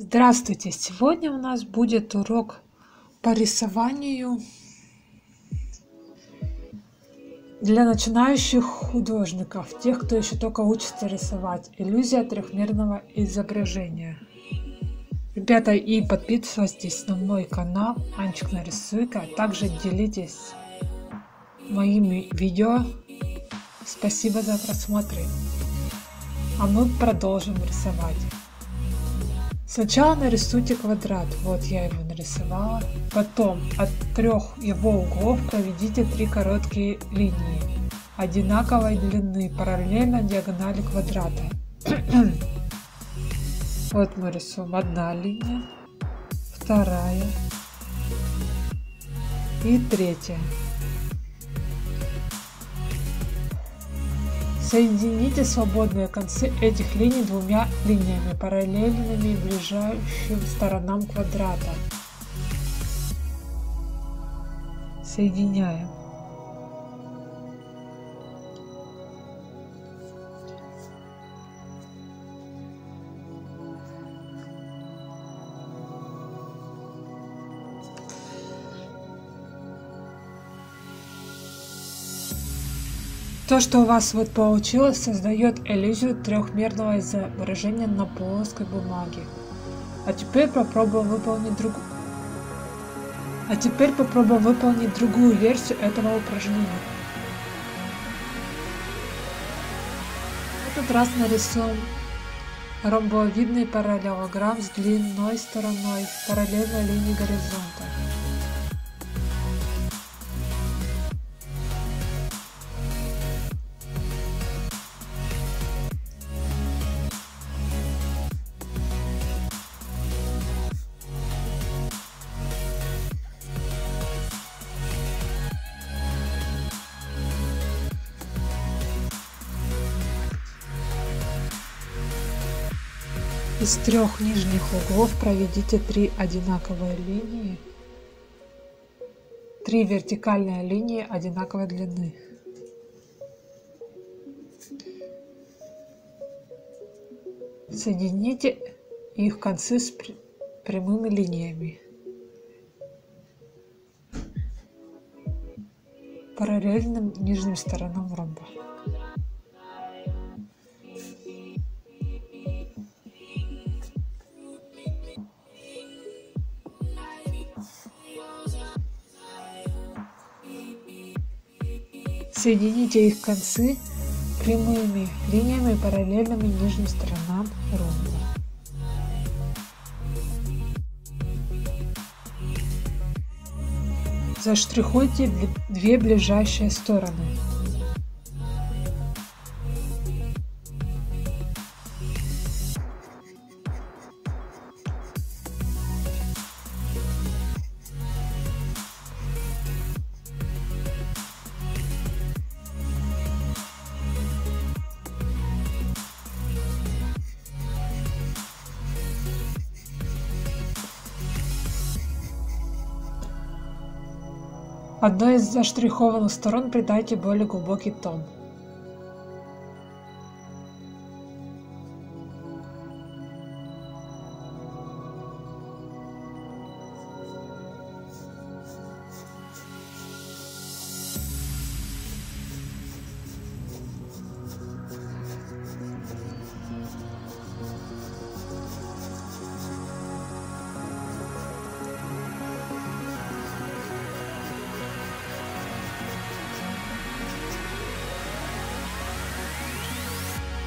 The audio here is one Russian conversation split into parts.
Здравствуйте! Сегодня у нас будет урок по рисованию для начинающих художников, тех, кто еще только учится рисовать. Иллюзия трехмерного изображения. Ребята, и подписывайтесь на мой канал Анчик Нарисуйка, а также делитесь моими видео. Спасибо за просмотр. А мы продолжим рисовать. Сначала нарисуйте квадрат, вот я его нарисовала. Потом от трех его углов проведите три короткие линии одинаковой длины, параллельно диагонали квадрата. Вот мы рисуем одна линия, вторая и третья. Соедините свободные концы этих линий двумя линиями, параллельными ближайшим сторонам квадрата. Соединяем. То, что у вас вот получилось, создает иллюзию трехмерного изображения на плоской бумаге. А теперь попробуем выполнить другую версию этого упражнения. В этот раз нарисуем ромбовидный параллелограмм с длинной стороной параллельной линии горизонта. Из трех нижних углов проведите три одинаковые линии, три вертикальные линии одинаковой длины. Соедините их концы с прямыми линиями, параллельным нижним сторонам ромба. Соедините их концы прямыми линиями, параллельными нижним сторонам ромба. Заштрихуйте две ближайшие стороны. Одной из заштрихованных сторон придайте более глубокий тон.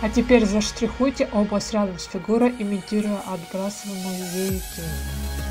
А теперь заштрихуйте область рядом с фигурой, имитируя отбрасываемую ею тень.